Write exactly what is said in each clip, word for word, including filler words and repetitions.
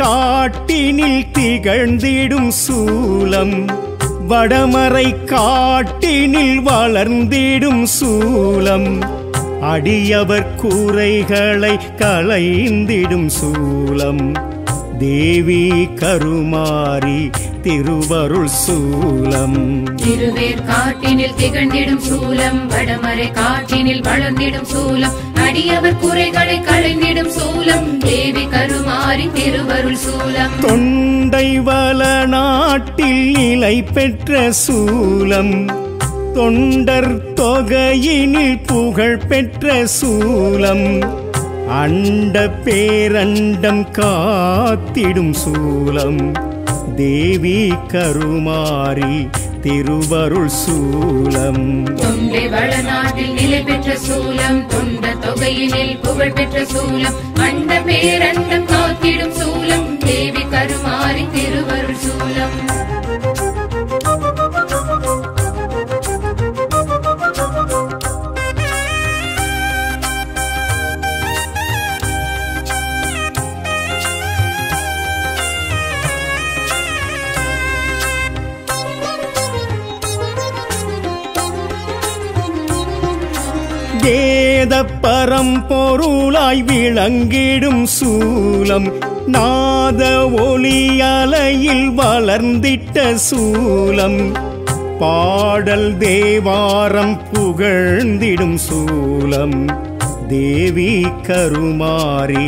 காட்டினில் திகழ்ந்திடும் சூலம் வடமறை காட்டினில் வளர்ந்திடும் சூலம் அடியவர் கூரைகளை களைந்திடும் சூலம் தேவி கருமாரி திருவருள் சூலம் திருவேற் காட்டினில் திகழ்ந்திடும் சூலம் வடமறை காட்டினில் வளர்ந்திடும் சூலம் அடியவர் குறைகளை களைந்திடும் சூலம் தேவி கருமாரி திருவருள் சூலம் தொண்டை வள நாட்டில் நிலை பெற்ற சூலம் தொண்டர் தொகையினில் புகழ் பெற்ற சூலம் அண்ட பேரண்டம் காத்திடும் சூலம் தேவி கருமாரி திருவருள் சூலம் தொண்டை வளநாட்டில் நிலை பெற்ற சூலம் தொண்ட தொகையினில் புகழ் பெற்ற சூலம் அண்ட பேரண்டம் காத்திடும் சூலம் தேவி கருமாரி திருவருள் சூலம் வேத பரம்பொருளாய் விளங்கிடும் சூலம் நாத ஒலியலையில் வளர்ந்திட்ட சூலம் பாடல் தேவாரம் புகழ்ந்திடும் சூலம் தேவி கருமாரி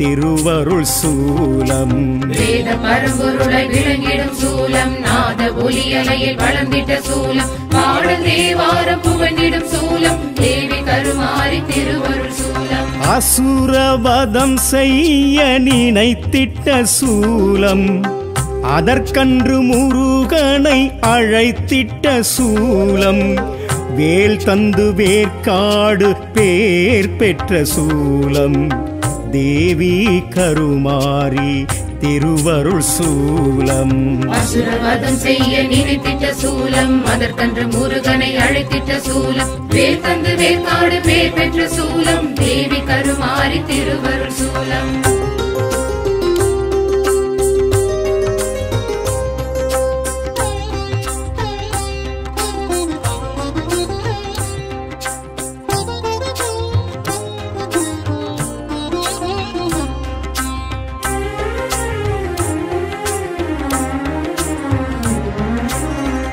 திருவருள் சூலம் வேத பரம்பொருளாய் விளங்கிடும் சூலம் நாத ஒலியலையில் வளர்ந்திட்ட சூலம் பாடல் தேவாரம் புகழ்ந்திடும் சூலம் தேவி கருமாரி திருவருள் சூலம் அசுரவதம் செய்ய நினைத்திட்ட சூலம் அதற்கன்று முருகனை அழைத்திட்ட சூலம் வேல் தந்து வேற்காடு பேர் பெற்ற சூலம் தேவி கருமாரி திருவருள் சூலம் அசுரவதம் செய்ய நினைத்திட்ட சூலம் அதற்கன்று முருகனை அழைத்திட்ட சூலம் வேல் தந்து வேற்காடு பேர் பெற்ற சூலம் தேவி கருமாரி திருவருள் சூலம்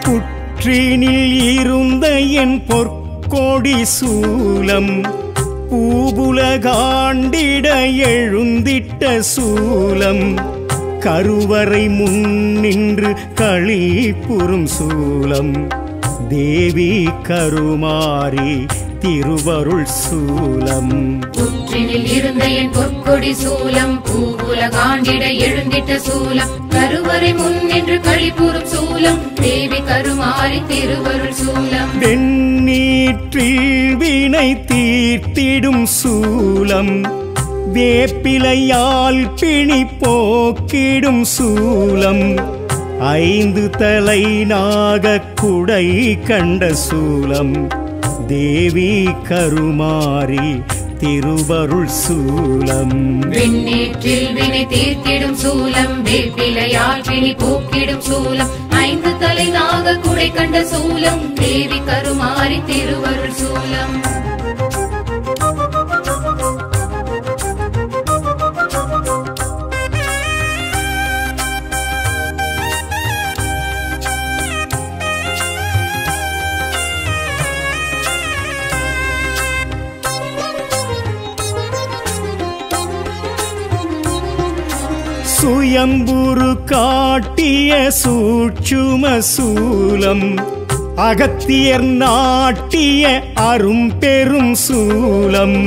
புற்றினில் இருந்த என் பொற்கோடி சூலம் பூபுலகாண்டிட எழுந்திட்ட சூலம் கருவறை முன்னின்று களிப்புறும் சூலம் தேவி கருமாரி திருவருள் சூலம் புற்றினில் இருந்த என் பொற்கொடி சூலம் பூவுலகாண்டிட எழுந்திட்ட சூலம் கருவறை முன்னின்று களிப்புறும் சூலம் தேவி கருமாரி திருவருள் சூலம் வெண்ணீற்றில் வினை தீர்த்திடும் சூலம் வேப்பிலையால் பிணி போக்கிடும் சூலம் ஐந்து தலை நாக குடை கண்ட சூலம் தேவி கருமாரி திருவருள் சூலம் விண்ணேற்றில் வினை தீர்த்திடும் சூலம் வேப்பிலையால் பிணி போக்கிடும் சூலம் ஐந்து தலை நாக குடை கண்ட சூலம் தேவி கருமாரி திருவருள் சூலம் சுயம்புரு காட்டிய சூட்சும சூலம் அகத்தியர் நாட்டிய அரும்பெரும் சூலம்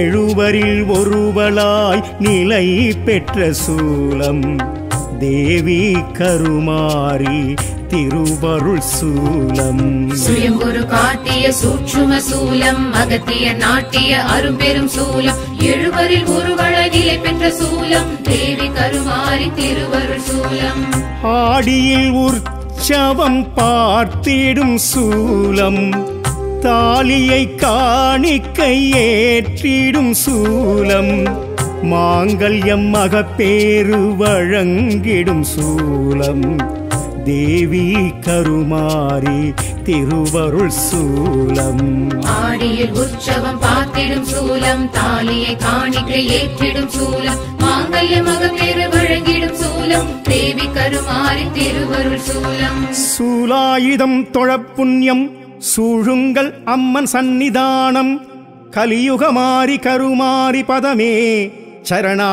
எழுவரில் ஒருவளாய் நிலை பெற்ற சூலம் தேவி கருமாரி திருவருள் சூலம் சுயம்புரு காட்டிய சூட்சும சூலம் அகத்திய நாட்டிய அரும்பெரும் சூலம் எழுவரில் ஒருவளாய் நிலை பெற்ற சூலம் தேவி கருமாரி திருவருள் சூலம் ஆடியில் உற்சவம் பார்த்திடும் சூலம் தாலியை காணிக்கை ஏற்றிடும் சூலம் மாங்கல்யம் மகப்பேறு வழங்கிடும் சூலம் தேவி கருமாரி திருவருள் சூலம் ஆடியில் உற்சவம் பார்த்திடும் சூலம் தாலியை காணிக்கை ஏற்றிடும் சூலம் மாங்கல்ய மகப்பேறு வழங்கிடும் சூலம் தேவி கருமாரி திருவருள் சூலம் சூலாயுதம் தொழப்புண்ணியம் சூழுங்கள் அம்மன் சன்னிதானம் கலியுகமாரி கருமாரி பதமே சரணாகதி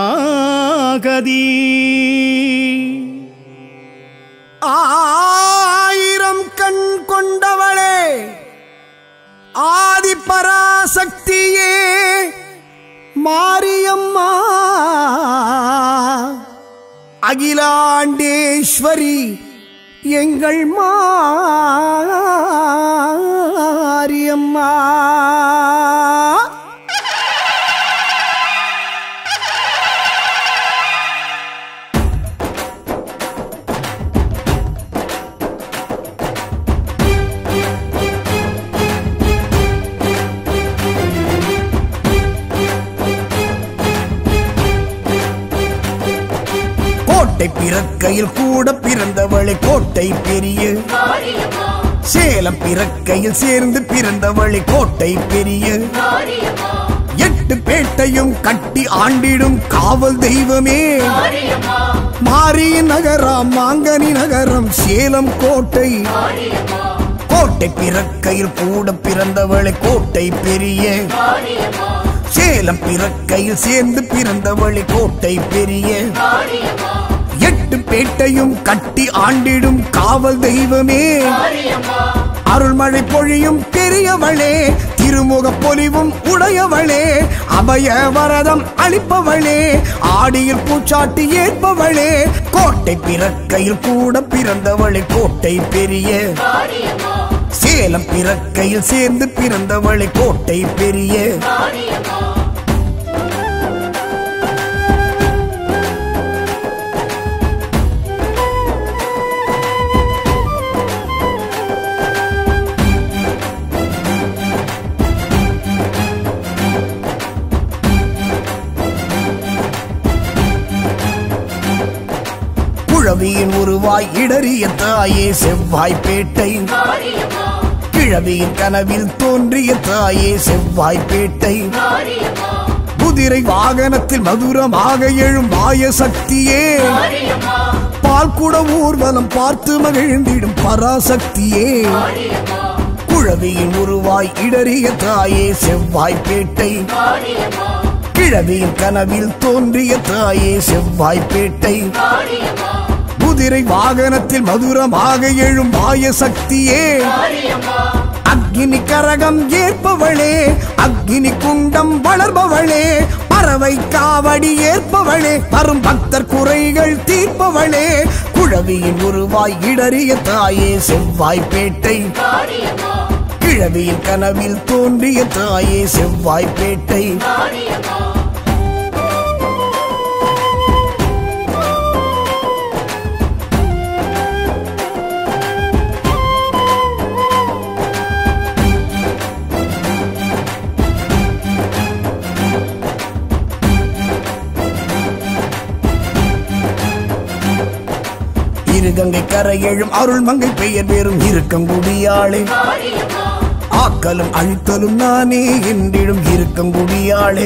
ஆயிரம் கண் கொண்டவளே ஆதி பராசக்தியே மாரியம்மா அகிலாண்டேஸ்வரி எங்கள் மாரியம்மா பிறக்கையில் கூட பிறந்தவளை கோட்டை பெரிய சேலம் பிறக்கையில் சேர்ந்து பிறந்தவளை கோட்டை பெரிய எட்டு பேட்டையும் கட்டி ஆண்டிடும் காவல் தெய்வமே மாரியின் நகரம் மாங்கனி நகரம் சேலம் கோட்டை கோட்டை பிறக்கையில் கூட பிறந்தவளை கோட்டை பெரிய சேலம் பிறக்கையில் சேர்ந்து பிறந்தவளை கோட்டை பெரிய எட்டு பேட்டையும் கட்டி ஆண்டிடும் காவல் தெய்வமே அருள்மழை பொழியும் பெரியவளே திருமுக பொலிவும் உடையவளே அபய வரதம் அளிப்பவளே ஆடியில் பூச்சாட்டி ஏற்பவளே கோட்டை பிறக்கையில் கூட பிறந்தவளை கோட்டை பெரிய சேலம் பிறக்கையில் சேர்ந்து பிறந்தவளை கோட்டை பெரிய கிழவியின் உருவாய் இடறிய தாயே செவ்வாய்ப்பேட்டை கிழவியின் கனவில் தோன்றிய தாயே செவ்வாய்ப்பேட்டை குதிரை வாகனத்தில் மதுரமாக எழும் மாய சக்தியே பால்குட ஊர்வலம் பார்த்து மகிழ்ந்திடும் பராசக்தியே குழவியின் உருவாய் இடறிய தாயே செவ்வாய்ப்பேட்டை கிழவியின் கனவில் தோன்றிய தாயே செவ்வாய்ப்பேட்டை குதிரை வாகனத்தில் மதுரமாக எழும் மாய சக்தியே அக்னி கரகம் ஏற்பவளே அக்னி குண்டம் வளர்பவளே பறவை காவடி ஏற்பவளே வரும் பக்தர் குறைகள் தீர்ப்பவளே குழவியின் உருவாய் இடறிய தாயே செவ்வாய்ப்பேட்டை கிழவியின் கனவில் தோன்றிய தாயே செவ்வாய்ப்பேட்டை திருகங்கை கரை எழும் அருள்மங்கை பெயர் பெறும் இருக்கங்குடியாளே ஆக்கலும் அழித்தலும் நானே என்றிடும் இருக்கங்குடியாளே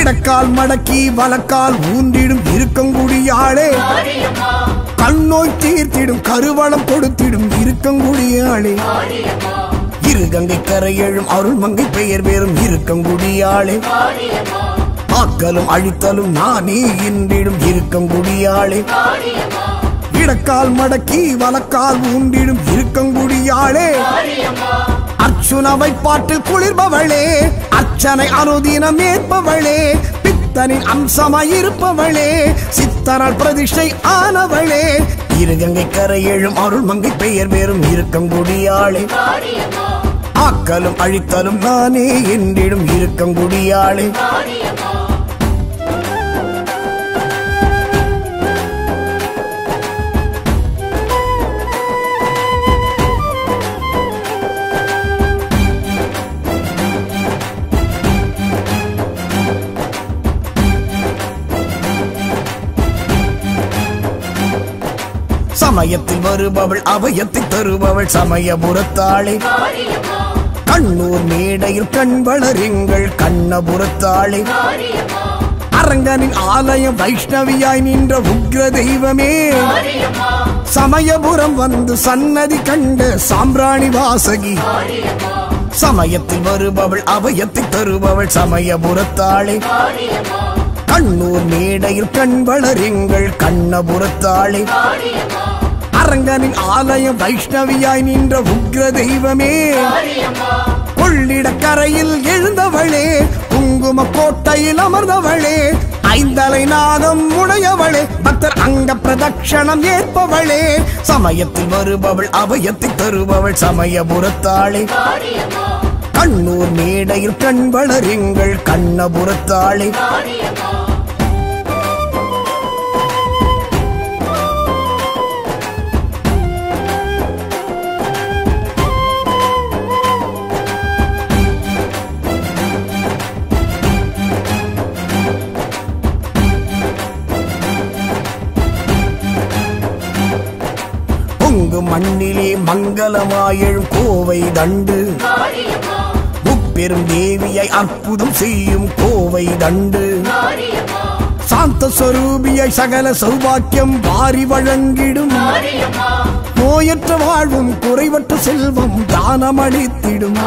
இடக்கால் மடக்கி வலக்கால் ஊன்றிடும் இருக்கங்குடியாளே கண்ணோய் தீர்த்திடும் கருவளம் கொடுத்திடும் இருக்கங்குடியாளே திருகங்கை கரை எழும் அருள்மங்கை பெயர் பெறும் இருக்கங்குடியாளே ஆக்கலும் அழித்தலும் நானே என்றிடும் இருக்கங்குடியாளே இடக்கால் மடக்கி வலக்கால் ஊன்றிடும் இருக்கங்குடியாளே அர்ச்சுனவை பாட்டு குளிர்பவளே அர்ச்சனை அனுதினம் ஏற்பவளே பித்தனின் அம்சமாய் இருப்பவளே சித்தனால் பிரதிஷ்டை ஆனவளே திருகங்கை கரை எழும் அருள்மங்கை பெயர் பெறும் இருக்கங்குடியாளே ஆக்கலும் அழித்தலும் நானே என்றிடும் இருக்கங்குடியாளே சமயத்தில் வருபவள் அவயத்தில் தருபவள் சமயபுரத்தாளே. கண்ணூர் மேடையில் கண் வளருங்கள் கண்ணபுரத்தாளே. அரங்கனின் ஆலயம் வைஷ்ணவியாய் நின்ற உக்ர தெய்வமே. சமயபுரம் வந்து சன்னதி கண்ட சாம்பிராணி வாசகி. சமயத்தில் வருபவள் அவயத்தில் தருபவள் சமயபுரத்தாளே. கண்ணூர் மேடையில் கண் வளருங்கள் கண்ணபுரத்தாளே. அரங்கனின் ஆலயம் வைஷ்ணவியாய் நின்ற உக்ர தெய்வமே. கொள்ளிடக்கரையில் எழுந்தவளே, குங்கும கோட்டையில் அமர்ந்தவளே, ஐந்தலை நாதம் உடையவளே, பக்தர் அங்க பிரதட்சணம் ஏற்பவளே. சமயத்தில் வருபவள் அவயத்தில் தருபவள் சமயபுரத்தாளே. கண்ணூர் மேடையில் கண் வளருங்கள் கண்ணபுரத்தாளே. மண்ணிலே மங்களமாயெழும் கோவை தண்டு, முப்பெரும் தேவியை அற்புதம் செய்யும் கோவை தண்டு, சாந்த ஸ்வரூபியை சகல சௌபாக்கியம் வாரி வழங்கிடும், நோயற்ற வாழ்வும் குறைவற்ற செல்வம் தானமளித்திடும்.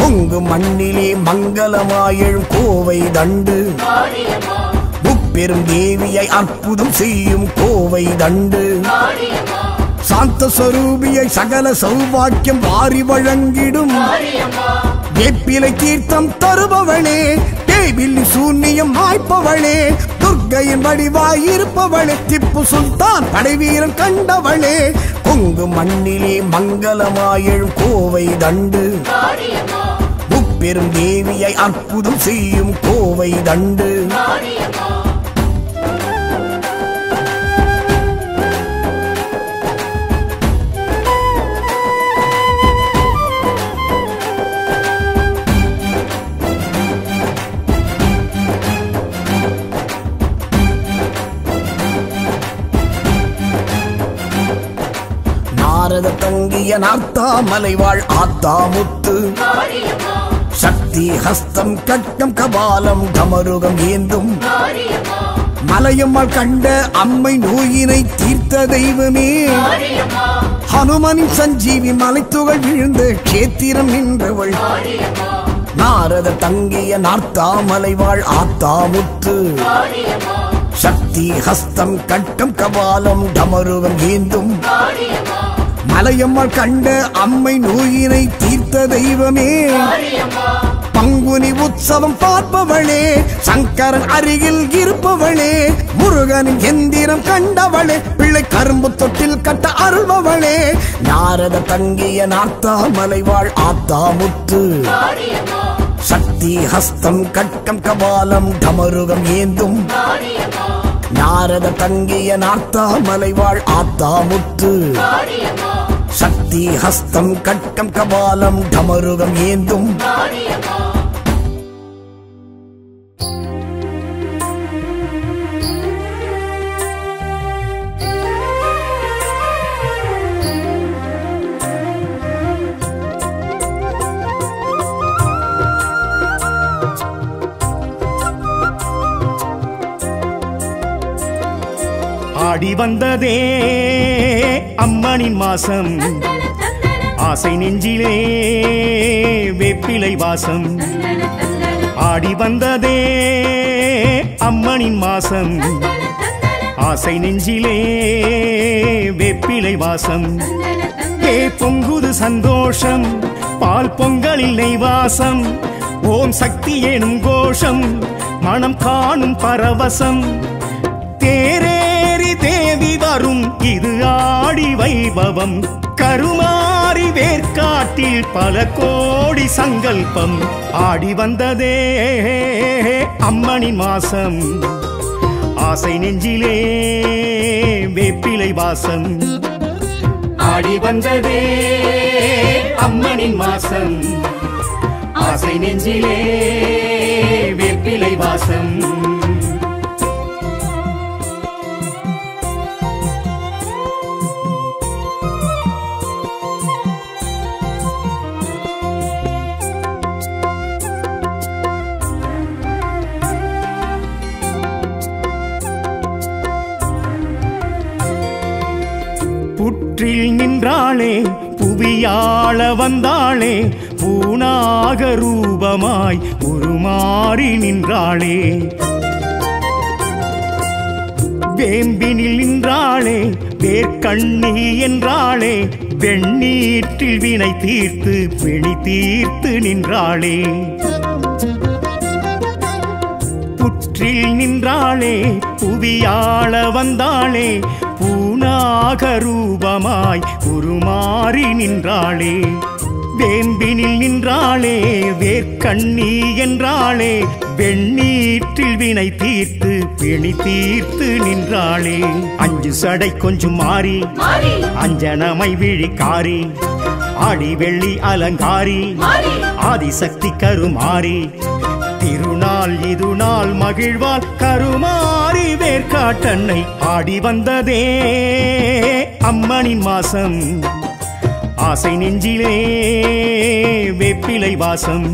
பொங்கு மண்ணிலே மங்களமாயெழும் கோவை தண்டு, முப்பெரும் தேவியை அற்புதம் செய்யும் கோவை தண்டு, சாந்த ஸ்வரூபியை சகல சௌபாக்கியம் வாரி வழங்கிடும். வேப்பிலை தீர்த்தம் தருபவளே, தேவில்லி சூன்யம் மாய்ப்பவளே, துர்க்கையின் வடிவாய் இருப்பவளே, திப்பு சுல்தான் படைவீரன் கண்டவளே. கொங்கு மண்ணிலே மங்களமாயெழும் கோவை தண்டு, முப்பெரும் தேவியை அற்புதம் செய்யும் கோவை தண்டு. தங்கிய நார்த்தாமலைவாழ் ஆத்தாமுத்து, சக்தி ஹஸ்தம் கட்டம் கபாலம் கமருகம் ஏந்தும், மலையம்மாள் கண்ட அம்மை நோயினை தீர்த்த தெய்வமே. ஹனுமனின் சஞ்சீவி மலைத்துகள் விழுந்த கேத்திரம் நின்றவள், நாரத தங்கிய நார்த்தாமலைவாழ் ஆத்தாமுத்து, சக்தி ஹஸ்தம் கட்டம் கபாலம் கமருகம் ஏந்தும், மலையம்மாள் கண்ட அம்மை நோயினை தீர்த்த தெய்வமே. பங்குனி உற்சவம் பார்ப்பவளே, சங்கரன் அருகில் இருப்பவளே, முருகனின் எந்திரம் கண்டவளே, பிள்ளை கரும்பு தொட்டில் கட்ட அருள்பவளே. நாரத தங்கிய நார்த்தாமலைவாழ் ஆத்தாமுத்து, சக்தி ஹஸ்தம் கட்டம் கபாலம் டமருகம் ஏந்தும், நாரத தங்கிய நார்த்தாமலைவாழ் ஆத்தாமுத்து, சக்தி ஹஸ்தம் கட்டம் கபாலம் டமருகம் ஏந்தும். ஆடி வந்ததே அம்மனின் மாசம், ஆசை நெஞ்சிலே வேப்பிலை வாசம். ஆடி வந்ததே அம்மனின் மாசம், ஆசை நெஞ்சிலே வேப்பிலை வாசம். ஏ பொங்குது சந்தோஷம், பால் பொங்கலில் நெய் வாசம், ஓம் சக்தி எனும் கோஷம், மனம் காணும் பரவசம். தேரே தேவி வரும் இது ஆடி வைபவம், கருமாறி வேர்காட்டில் பல கோடி சங்கல்பம். ஆடி வந்ததே அம்மணி மாசம், ஆசை நெஞ்சிலே வேப்பிலை வாசம். ஆடி வந்ததே அம்மணி மாசம், ஆசை நெஞ்சிலே வேப்பிலை வாசம். நின்றாளே புவியாள வந்தாளே பூனாக ரூபமாய் உருமாறி நின்றாளே வேம்பினில் நின்றாளே வேர்க்கண்ணி என்றாளே வெண்ணீற்றில் வினை தீர்த்து பிணி தீர்த்து நின்றாளே புற்றில் நின்றாளே புவியாள வந்தாளே பூனாக ரூபமாய் உருமாறி நின்றாளே வேம்பினில் நின்றாளே வேர்க்கண்ணி என்றாளே வெண்ணீற்றில் வினை தீர்த்து பிணி தீர்த்து நின்றாளே அஞ்சு சடை கொஞ்சம் மாறி அஞ்சனமை விழிக்காரி ஆடி வெள்ளி அலங்காரி ஆதிசக்தி கருமாறி திருநாள் இது நாள் மகிழ்வாள் கருமாறி வேர்காட்டன்னை ஆடி வந்ததே அம்மனின் மாசம் ஆசை நெஞ்சிலே வேப்பிலை வாசம்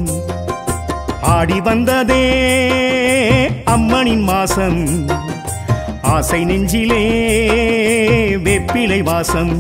ஆடி வந்ததே அம்மனின் மாசம் ஆசை நெஞ்சிலே வேப்பிலை வாசம்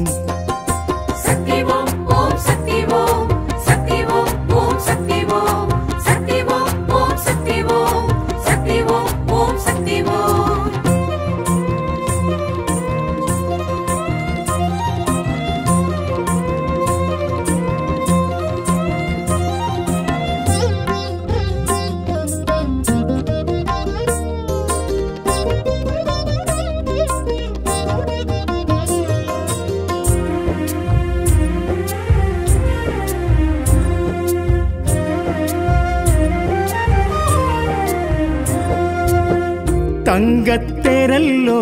தங்கத்தெரல்லோ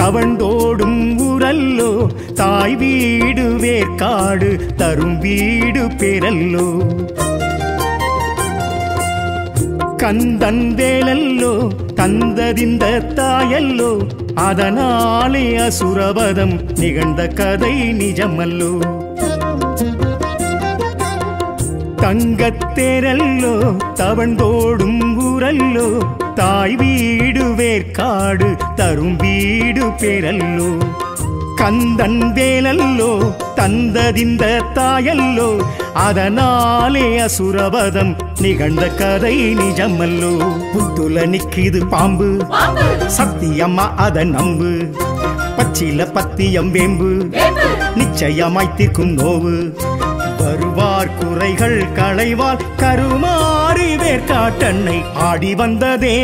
தவண்டோடும் உரல்லோ தாய் வீடு வேர்க்காடு தரும் வீடு பெறல்லோ கந்தன் வேலல்லோ தந்ததிந்த தாயல்லோ அதனாலே அசுரபதம் நிகழ்ந்த கதை நிஜமல்லோ தங்கத்தெரல்லோ தவண்டோடும் உரல்லோ தாய் வீடு வேர்க்காடு தரும் வீடு பெறல்லோ கந்தன் வேலல்லோ தந்ததிந்த தாயல்லோ அதனாலே அசுரபதம் நிகழ்ந்த கதை நிஜமல்லோ புத்துல நிக்கிது பாம்பு சத்தியம்மா அத நம்பு பச்சில பத்தியம் வேம்பு நிச்சயமாய்த்திருக்கும் நோவு வருவார் குறைகள் களைவால் கருமாறி வேர்காட்டன்னை ஆடி வந்ததே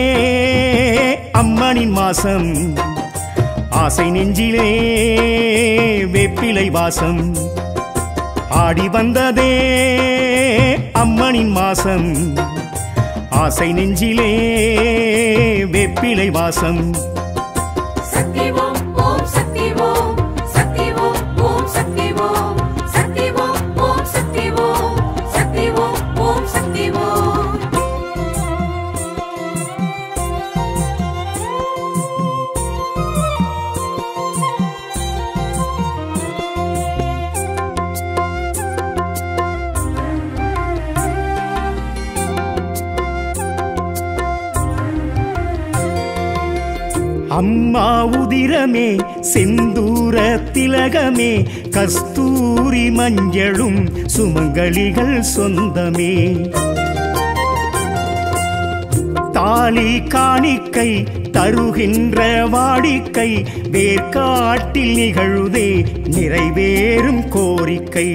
அம்மனின் மாசம் ஆசை நெஞ்சிலே வேப்பிலை வாசம் ஆடி வந்ததே அம்மனின் மாசம் ஆசை நெஞ்சிலே வேப்பிலை வாசம் அம்மா உதிரமே செந்தூர திலகமே கஸ்தூரி மஞ்சளும் சுமங்கலிகள் சொந்தமே தாலி காணிக்கை தருகின்ற வாடிக்கை வேர்க்காட்டில் நிகழுதே நிறைவேறும் கோரிக்கை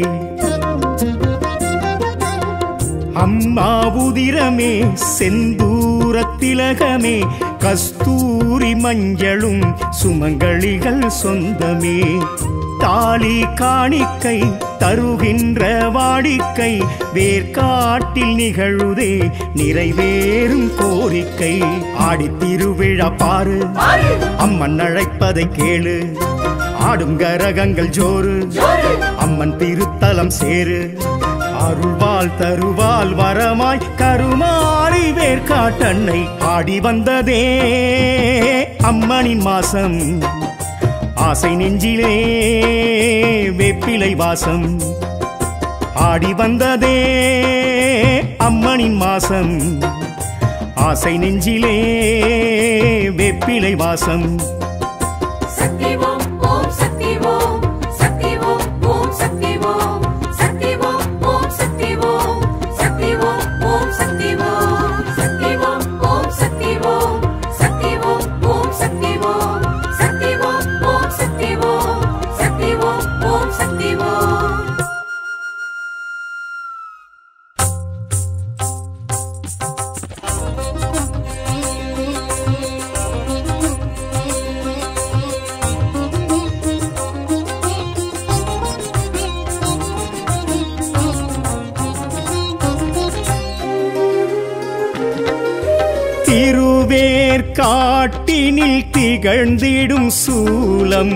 அம்மா உதிரமே செந்தூர திலகமே கஸ்தூரி மஞ்சளும் சுமங்கலிகள் சொந்தமே தாலி காணிக்கை தருகின்ற வாடிக்கை வேர்க்காட்டில் நிகழுதே நிறைவேறும் கோரிக்கை ஆடி திருவிழா பாரு அம்மன் அழைப்பதை கேளு ஆடும் கரகங்கள் ஜோறு அம்மன் திருத்தலம் சேரு அருள்வாள் தருவாள் வரமாய் கருமாறி வேர்காட்டன்னை ஆடி வந்ததே அம்மனின் மாசம் ஆசை நெஞ்சிலே வேப்பிலை வாசம் ஆடி வந்ததே அம்மனின் மாசம் ஆசை நெஞ்சிலே வேப்பிலை வாசம் சக்தி ஓம் ஓம் சக்தி ஓம் சக்தி ஓம் ஓம் சக்தி காட்டினில் திகழ்ந்திடும் சூலம்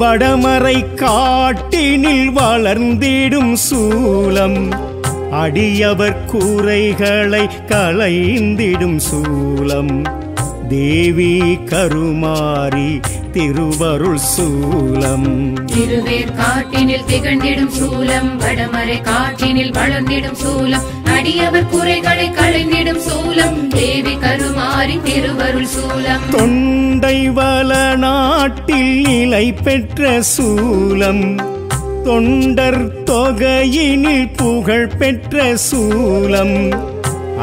வடமறை காட்டினில் வளர்ந்திடும் சூலம் அடியவர் கூரைகளை களைந்திடும் சூலம் தேவி கருமாரி திருவருள் சூலம் திருவேர் காட்டினில் திகழ்ந்திடும் சூலம் வடமறை காட்டினில் வளர்ந்திடும் சூலம் அடியவர் கூரைகளை களைந்திடும் சூலம் தேவி கருமாரி திருவருள் சூலம் தொண்டை வள நாட்டில் நிலை பெற்ற சூலம் தொண்டர் தொகையினில் புகழ் பெற்ற சூலம்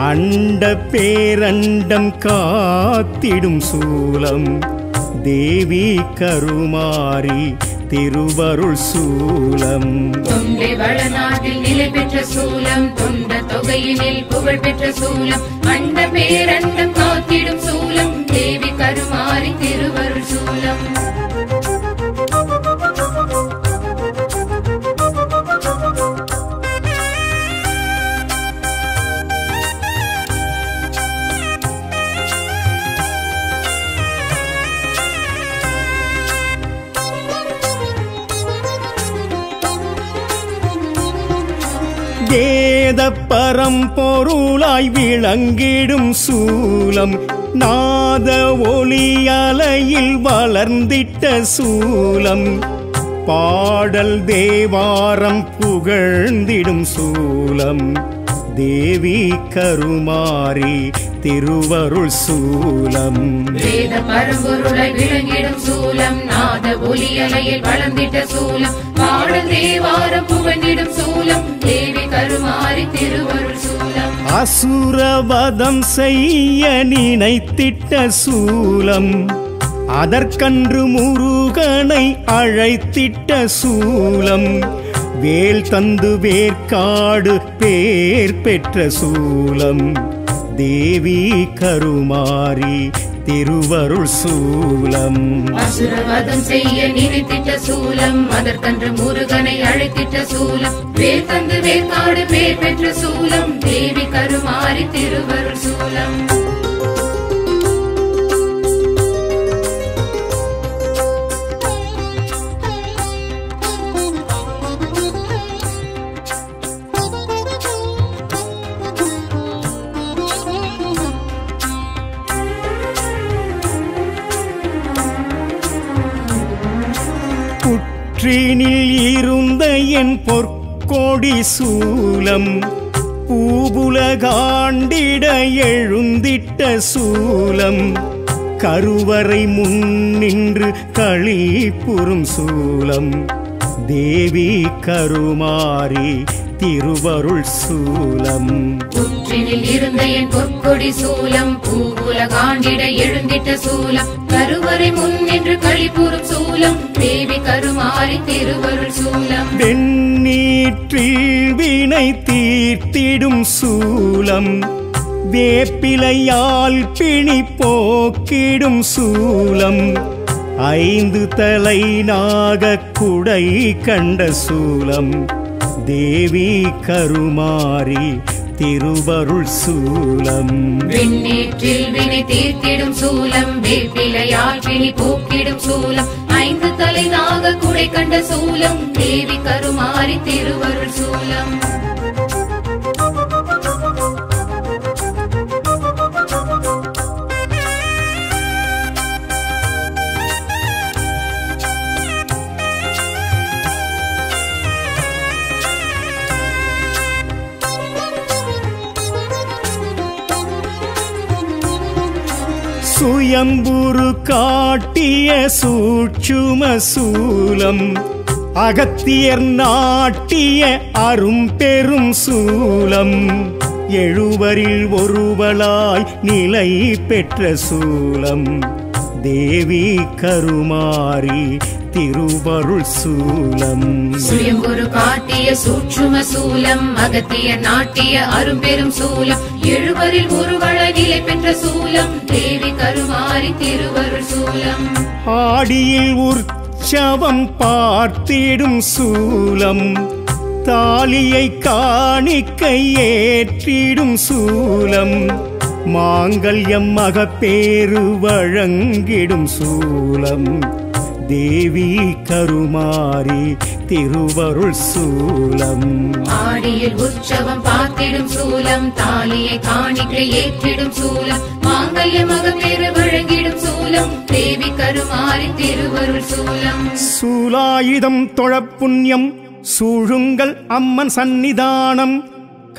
அண்ட பேரண்டம் காத்திடும் சூலம் தேவி கருமாரி திருவருள் சூலம் தொண்டை வளநாட்டில் நிலை பெற்ற சூலம் தொண்ட தொகையினில் புகழ் பெற்ற சூலம் அண்ட பேரண்டம் காத்திடும் சூலம் தேவி கருமாரி திருவருள் சூலம் வேத பரம்பொருளாய் விளங்கிடும் சூலம் நாத ஒளியலையில் வளர்ந்திட்ட சூலம் பாடல் தேவாரம் புகழ்ந்திடும் சூலம் தேவி கருமாரி திருவருள் சூலம் வேத பரம்பொருளாய் விளங்கிடும் சூலம் நாத ஒளியலையில் வளர்ந்திட்ட சூலம் பாடல் தேவாரம் புகழ்ந்திடும் சூலம் தேவி கருமாரி திருவருள் சூலம் அசுரவதம் செய்ய நினைத்திட்ட சூலம் அதற்கன்று முருகனை அழைத்திட்ட சூலம் வேல் தந்து வேற்காடு பேர் பெற்ற சூலம் தேவி கருமாரி திருவருள் சூலம் அசுரவதம் செய்ய நினைத்திட்ட சூலம் அதற்கன்று முருகனை அழைத்திட்ட சூலம் வேல் தந்து வேற்காடு பேர் பெற்ற சூலம் தேவி கருமாரி திருவருள் சூலம் புற்றினில் இருந்த என் பொற்கோடி சூலம் பூபுலகாண்டிட எழுந்திட்ட சூலம் கருவறை முன்னின்று களிப்புறும் சூலம் தேவி கருமாரி திருவருள் சூலம் புற்றினில் இருந்த என் பொற்கொடி சூலம் பூவுலகாண்டிட எழுந்திட்ட சூலம் கருவறை முன்னின்று களிப்புறும் சூலம் தேவி கருமாரி திருவருள் சூலம் வெண்ணீற்றில் வினை தீர்த்திடும் சூலம் வேப்பிலையால் பிணி போக்கிடும் சூலம் ஐந்து தலை நாக குடை கண்ட சூலம் தேவி கருமாரி திருவருள் சூலம் விண்ணீற்றில் வினை தீர்த்திடும் சூலம் வேப்பிலையால் பிணி போக்கிடும் சூலம் ஐந்து தலை நாக குடை கண்ட சூலம் தேவி கருமாரி திருவருள் சூலம் சுயம்புரு காட்டிய சூட்சும சூலம் அகத்தியர் நாட்டிய அரும்பெரும் சூலம் எழுவரில் ஒருவளாய் நிலை பெற்ற சூலம் தேவி கருமாரி திருவருள் சூலம் சுயம்புரு காட்டிய சூட்சும சூலம் அகத்திய நாட்டிய அரும்பெரும் சூலம் எழுவரில் ஒருவளாய் நிலை பெற்ற சூலம் தேவி கருமாரி திருவருள் சூலம் ஆடியில் உற்சவம் பார்த்திடும் சூலம் தாலியை காணிக்கை ஏற்றிடும் சூலம் மாங்கல்யம் மகப்பேறு வழங்கிடும் சூலம் தேவி கருமாரி திருவருள் சூலம் ஆடியில் உற்சவம் பார்த்திடும் சூலம் தாலியை காணிக்கை ஏற்றிடும் சூலம் மாங்கல்யம் மகப்பேறு வழங்கிடும் சூலம் தேவி கருமாரி திருவருள் சூலம் சூலாயுதம் தொழப்புண்ணியம் சூழுங்கள் அம்மன் சன்னிதானம்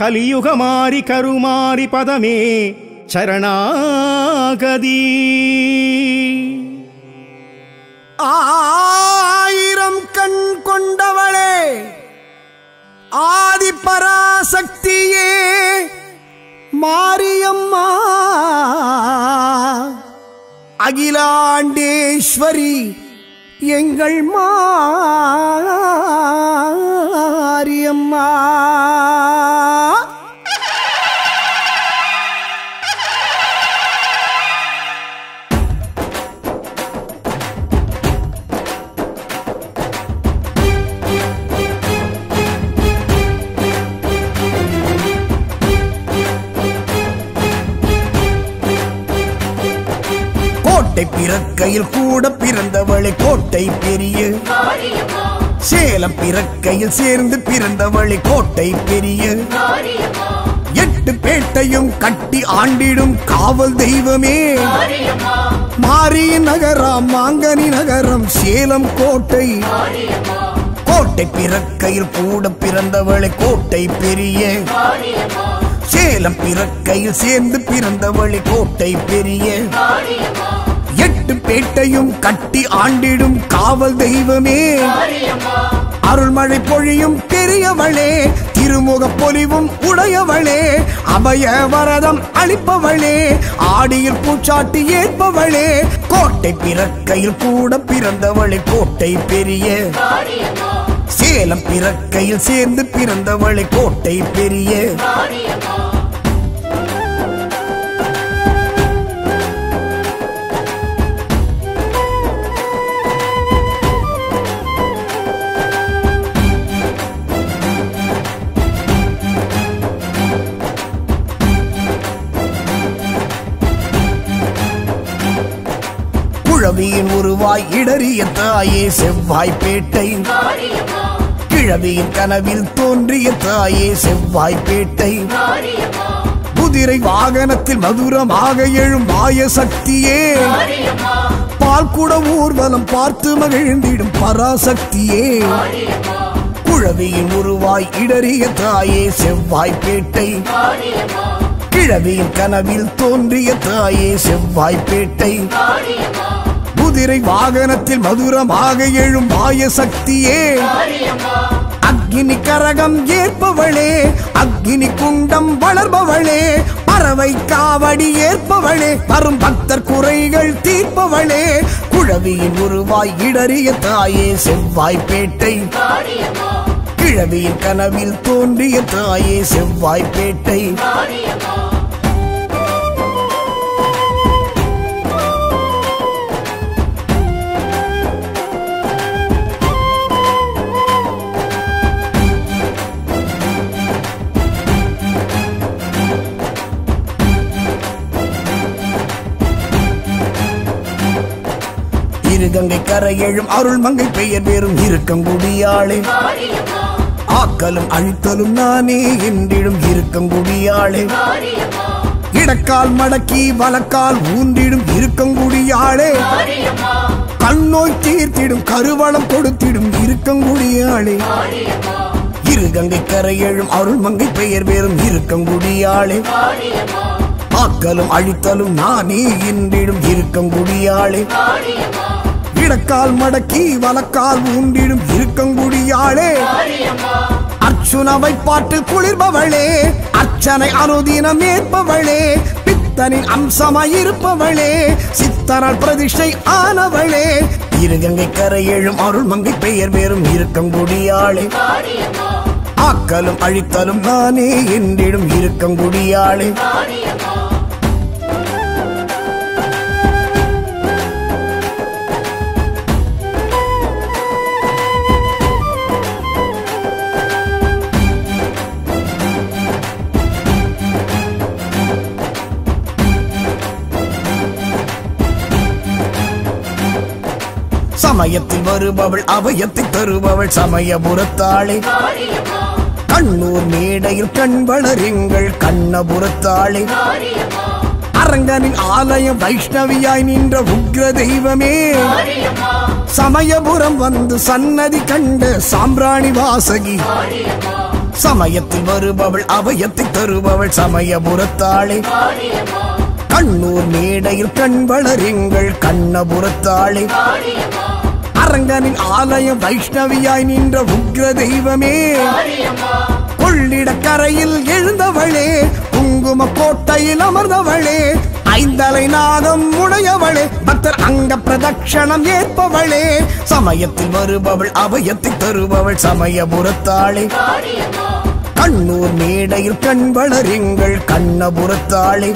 கலியுகமாரி கருமாரி பதமே சரணாகதி ஆயிரம் கண் கொண்டவளே ஆதி பராசக்தியே மாரியம்மா அகிலாண்டேஸ்வரி எங்கள் மாரியம்மா பிறக்கையில் கூட பிறந்தவளை கோட்டை பெரிய சேலம் பிறக்கையில் சேர்ந்து பிறந்தவளை கோட்டை பெரிய எட்டு பேட்டையும் கட்டி ஆண்டிடும் காவல் தெய்வமே மாரி நகரம் மாங்கனி நகரம் சேலம் கோட்டை கோட்டை பிறக்கையில் கூட பிறந்தவளை கோட்டை பெரிய சேலம் பிறக்கையில் சேர்ந்து பிறந்தவளை கோட்டை பெரிய எட்டு பேட்டையும் கட்டி ஆண்டிடும் காவல் தெய்வமே அருள்மழை பொழியும் பெரியவளே திருமுக பொலிவும் உடையவளே அபய வரதம் அளிப்பவளே ஆடியில் பூச்சாட்டி ஏற்பவளே கோட்டை பிறக்கையில் கூட பிறந்தவளே கோட்டை பெரிய சேலம் பிறக்கையில் சேர்ந்து பிறந்தவளே கோட்டை பெரிய கிழவியின் உருவாய் இடறிய தாயே செவ்வாய்ப்பேட்டை கிழவியின் கனவில் தோன்றிய தாயே செவ்வாய்ப்பேட்டை குதிரை வாகனத்தில் மதுரமாக எழும் மாய சக்தியே பால்குட ஊர்வலம் பார்த்து மகிழ்ந்திடும் பராசக்தியே குழவியின் உருவாய் இடறிய தாயே செவ்வாய்ப்பேட்டை கிழவியின் கனவில் தோன்றிய தாயே செவ்வாய்ப்பேட்டை குதிரை வாகனத்தில் மதுரமாக எழும் மாய சக்தியே அக்னி கரகம் ஏற்பவளே அக்னி குண்டம் வளர்பவளே பறவை காவடி ஏற்பவளே வரும் பக்தர் குறைகள் தீர்ப்பவளே குழவியின் உருவாய் இடறிய தாயே செவ்வாய்ப்பேட்டை கிழவியின் கனவில் தோன்றிய தாயே செவ்வாய்ப்பேட்டை கங்கை கரையெழும் அருள் மங்கை பெயர் வேறும் இருக்கங்குடியாளே ஆக்கலும் அழித்தலும் நானே என்றிடும் இருக்கங்குடியாளே இடக்கால் மடக்கி வலக்கால் ஊன்றிடும் இருக்கங்குடியாளே கண்ணோய் தீர்த்திடும் கருவளம் கொடுத்திடும் இருக்கங்குடியாளே இரு கங்கை கரையெழும் அருள் மங்கை பெயர் வேறும் இருக்கங்குடியாளே ஆக்கலும் அழித்தலும் நானே என்றிடும் இருக்கங்குடியாளே இடக்கால் மடக்கி வலக்கால் ஊண்டிடும் இருக்கங்குடியாளே அர்ச்சுனவை பாட்டு குளிர்பவளே அர்ச்சனை அனுதினம் ஏற்பவளே பித்தனின் அம்சமாயிருப்பவளே சித்தனால் பிரதிஷ்டை ஆனவளே இருகங்கை கரையெழும் அருள் மங்கை பெயர் வேறும் இருக்கங்குடியாளே ஆக்கலும் அழித்தலும் நானே என்றிடும் இருக்கங்குடியாளே சமயத்தில் வருபவள் அவயத்தை தருபவள் சமயபுரத்தாளே. கண்ணூர் மேடையில் கண் வளருங்கள் கண்ணபுரத்தாளே. அரங்கனின் ஆலயம் வைஷ்ணவியாய் நின்ற உக்ர தெய்வமே. சமயபுரம் வந்து சன்னதி கண்ட சாம்பிராணி வாசகி. சமயத்தில் வருபவள் அவயத்தை தருபவள் சமயபுரத்தாளே. கண்ணூர் மேடையில் கண் வளருங்கள் கண்ணபுரத்தாளே. அரங்கனின் ஆலயம் வைஷ்ணவியாய் நின்ற உக்ர தெய்வமே. கொள்ளிடக்கரையில் எழுந்தவளே, குங்கும கோட்டையில் அமர்ந்தவளே, ஐந்தலை நாதம் உடையவளே, பக்தர் அங்க பிரதட்சணம் ஏற்பவளே. சமயத்தில் வருபவள் அவயத்தை தருபவள் சமயபுரத்தாளே. கண்ணூர் மேடையில் கண் வளருங்கள் கண்ணபுரத்தாளே.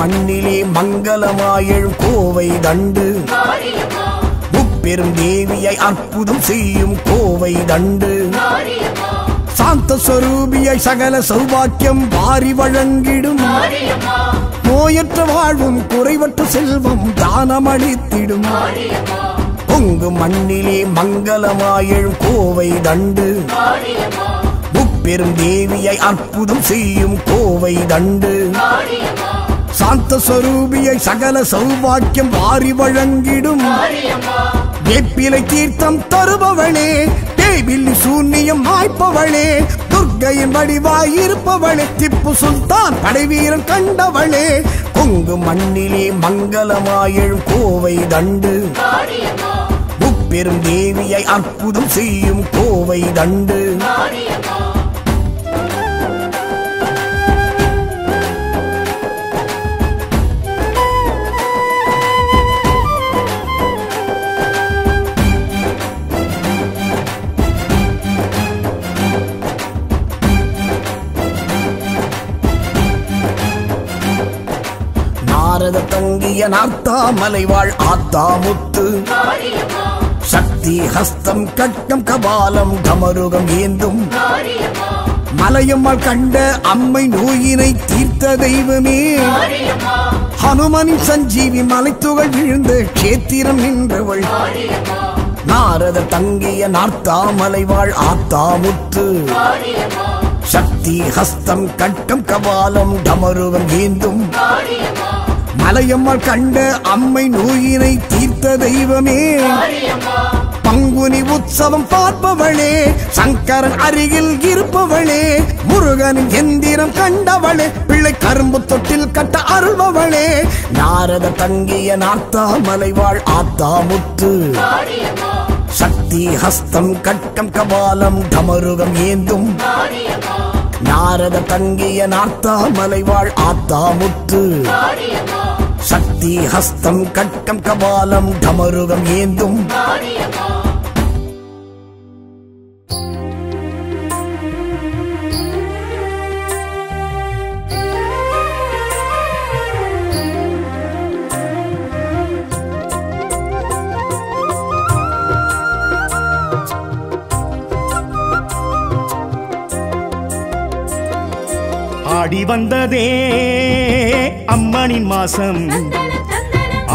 மண்ணிலே மங்களமாயெழும் கோவை தண்டு, முப்பெரும் தேவியை அற்புதம் செய்யும் கோவை தண்டு, சாந்த ஸ்வரூபியை சகல சௌபாக்கியம் வாரி வழங்கிடும், நோயற்ற வாழ்வும் குறைவற்ற செல்வம் தானமளித்திடும். பொங்கு மண்ணிலே மங்களமாயெழும் கோவை தண்டு, முப்பெரும் தேவியை அற்புதம் செய்யும் கோவை தண்டு, சாந்த ஸ்வரூபியை சகல சௌபாக்கியம் வாரி வழங்கிடும், வேப்பிலை தீர்த்தம் தருபவளே, தேவில்லி சூன்யம் மாய்ப்பவளே, துர்க்கையின் வடிவாய் இருப்பவளே, திப்பு சுல்தான் படைவீரன் கண்டவளே. கொங்கு மண்ணிலே மங்களமாயெழும் கோவை தண்டு, முப்பெரும் தேவியை அற்புதம் செய்யும் கோவை தண்டு. நாரத தங்கிய நார்த்தாமலை வாழ் ஆத்தாமுத்து, சக்தி ஹஸ்தம் கட்கம் கபாலம் கமருகம் ஏந்தும், மலையம்மாள் கண்ட அம்மை நோயினை தீர்த்த தெய்வமே. ஹனுமனின் சஞ்சீவி மலைத்துகள் விழுந்த கேத்திரம் நின்றவள், நாரத தங்கிய நார்த்தாமலை வாழ் ஆத்தாமுத்து, சக்தி ஹஸ்தம் கட்கம் கபாலம் கமருகம் ஏந்தும், மலையம்மாள் கண்ட அம்மை நோயினை தீர்த்த தெய்வமே. பங்குனி உற்சவம் பார்ப்பவளே, சங்கரன் அருகில் இருப்பவளே, முருகனின் எந்திரம் கண்டவளே, பிள்ளை கரும்பு தொட்டில் கட்ட அருள்பவளே. நாரத தங்கிய நார்த்தாமலை வாழ் ஆத்தாமுத்து, சக்தி ஹஸ்தம் கட்கம் கபாலம் கமருகம் ஏந்தும், நாரத தங்கிய நார்த்தாமலை வாழ் ஆத்தாமுத்து, சக்தி ஹஸ்தம் கட்கம் கபாலம் கமருகம் ஏந்தும். ஆடி வந்ததே அம்மனின் மாசம்,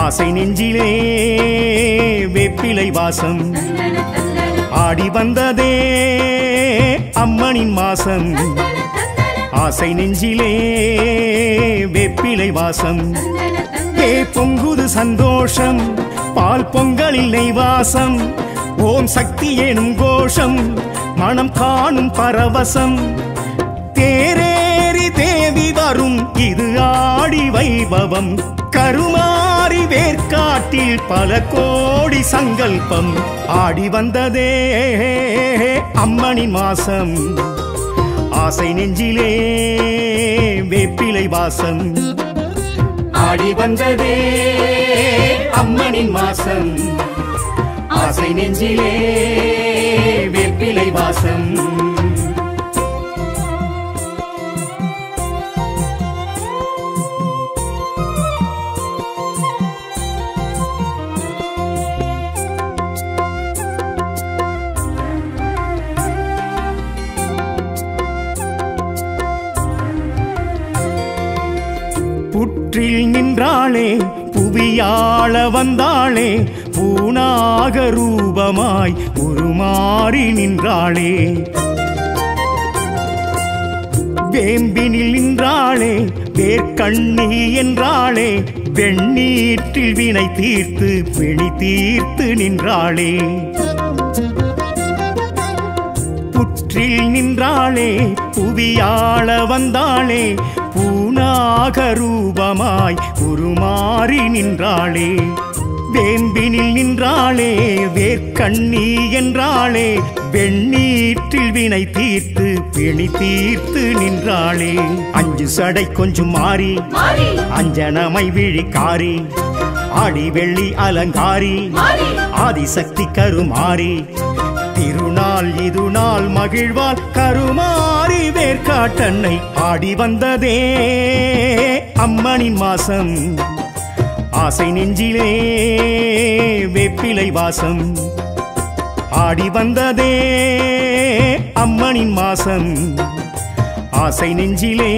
ஆசை நெஞ்சிலே வேப்பிலை வாசம். ஆடி வந்ததே அம்மனின் மாசம், ஆசை நெஞ்சிலே வேப்பிலை வாசம். ஏ பொங்குது சந்தோஷம், பால் பொங்கலில் நெய் வாசம், ஓம் சக்தி எனும் கோஷம், மனம் காணும் பரவசம். தேரே தேவி வரும் இது ஆடி வைபவம், கருமாறி வேர்காட்டில் பல கோடி சங்கல்பம். ஆடி வந்ததே அம்மணி மாசம், ஆசை நெஞ்சிலே வேப்பிலை வாசம். ஆடி வந்ததே அம்மணி மாசம், ஆசை நெஞ்சிலே வேப்பிலை வாசம். ஊற்றில் நின்றாளே புவியாள வந்தாளே பூணாக ரூபமாய் உருமாறி நின்றாளே வேம்பினில் நின்றாளே வேர்க்கண்ணி என்றாளே வெண்ணீற்றில் வினை தீர்த்து பிணி தீர்த்து நின்றாளே புற்றில் நின்றாளே புவியாள வந்தாளே பூணாக ரூபமாய் உருமாறி நின்றாளே வேம்பினில் நின்றாளே வேர்க்கண்ணி என்றாளே வெண்ணீற்றில் வினை தீர்த்து பிணி தீர்த்து நின்றாளே அஞ்சு சடை கொஞ்சம் மாறி அஞ்சனமை விழிக்காரி ஆடி வெள்ளி அலங்காரி ஆதிசக்தி கருமாறி திருநாள் இது நாள் மகிழ்வாள் கருமாறி வேர்காட்டன்னை ஆடி வந்ததே அம்மனின் மாசம் ஆசை நெஞ்சிலே வேப்பிலை வாசம் ஆடி வந்ததே அம்மனின் மாசம் ஆசை நெஞ்சிலே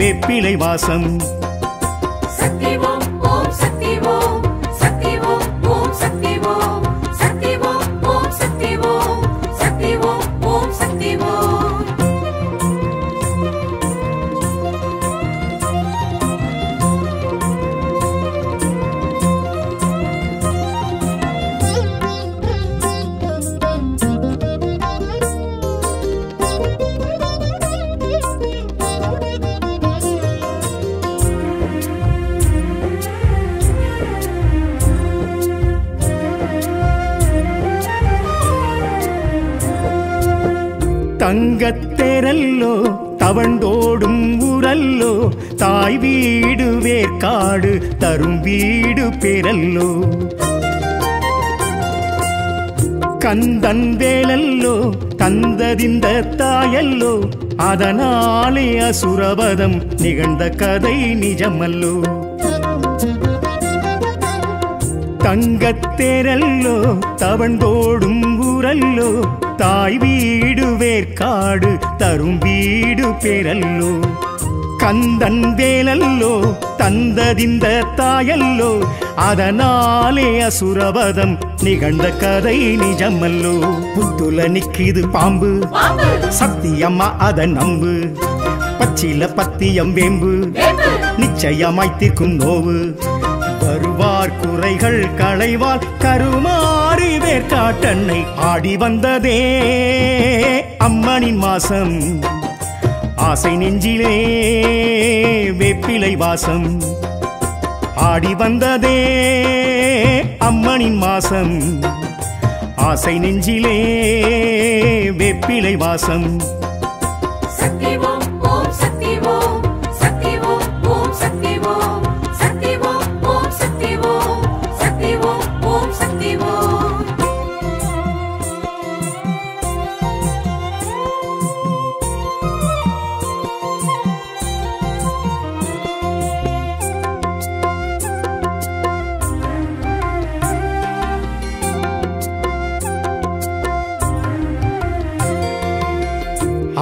வேப்பிலை வாசம் தங்கத்தேரல்லோ தவண்டோடும் ஊரல்லோ தாய் வீடு வேர்க்காடு தரும் வீடு பேரல்லோ கந்தன் வேலல்லோ தந்ததிந்த தாயல்லோ அதனாலே அசுரபதம் நிகழ்ந்த கதை நிஜமல்லோ தங்கத்தேரல்லோ தவண்டோடும் ஊரல்லோ தாய் வீடு வேர்க்காடு தரும் வீடு பேரல்லோ கந்தன் வேலல்லோ தந்ததிந்த தாயல்லோ அதனாலே அசுரபதம் நிகழ்ந்த கதை நிஜமல்லோ புத்துல நிக்கிது பாம்பு சத்தியம்மா அத நம்பு பச்சில பத்தியம் வேம்பு நிச்சயமாய்த்திருக்கும் நோவு வருவார் குறைகள் களைவார் கருமாறி வேர்காட்டன்னை ஆடி வந்ததே அம்மனின் மாசம் ஆசை நெஞ்சிலே வேப்பிலை வாசம் ஆடி வந்ததே அம்மனின் மாசம் ஆசை நெஞ்சிலே வேப்பிலை வாசம்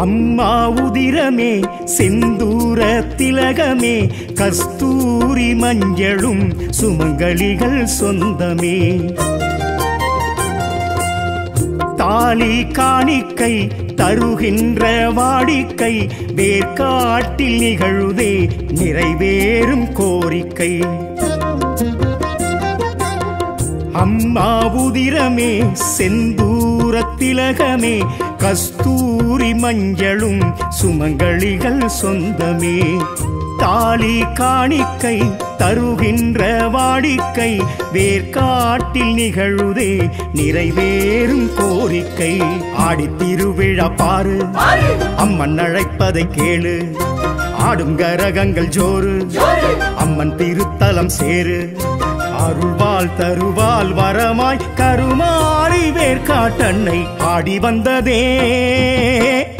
அம்மா உதிரமே செந்தூர திலகமே கஸ்தூரி மஞ்சளும் சுமங்கலிகள் சொந்தமே தாலி காணிக்கை தருகின்ற வாடிக்கை வேர்க்காட்டில் நிகழுதே நிறைவேறும் கோரிக்கை அம்மா உதிரமே செந்தூர திலகமே கஸ்தூரி மஞ்சளும் சுமங்கலிகள் சொந்தமே தாலி காணிக்கை தருகின்ற வாடிக்கை வேர்க்காட்டில் நிகழுதே நிறைவேறும் கோரிக்கை ஆடித்திருவிழா பாரு அம்மன் அழைப்பதை கேளு ஆடும் கரகங்கள் ஜோறு அம்மன் திருத்தலம் சேரு அருள்வாள் தருவாள் வரமாய் கருமாறி வேர்காட்டன்னை ஆடி வந்ததே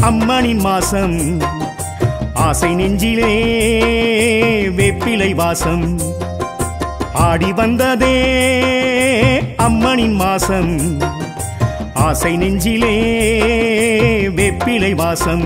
அம்மனின் மாசம் ஆசை நெஞ்சிலே வேப்பிலை வாசம் ஆடி வந்ததே அம்மனின் மாசம் ஆசை நெஞ்சிலே வேப்பிலை வாசம்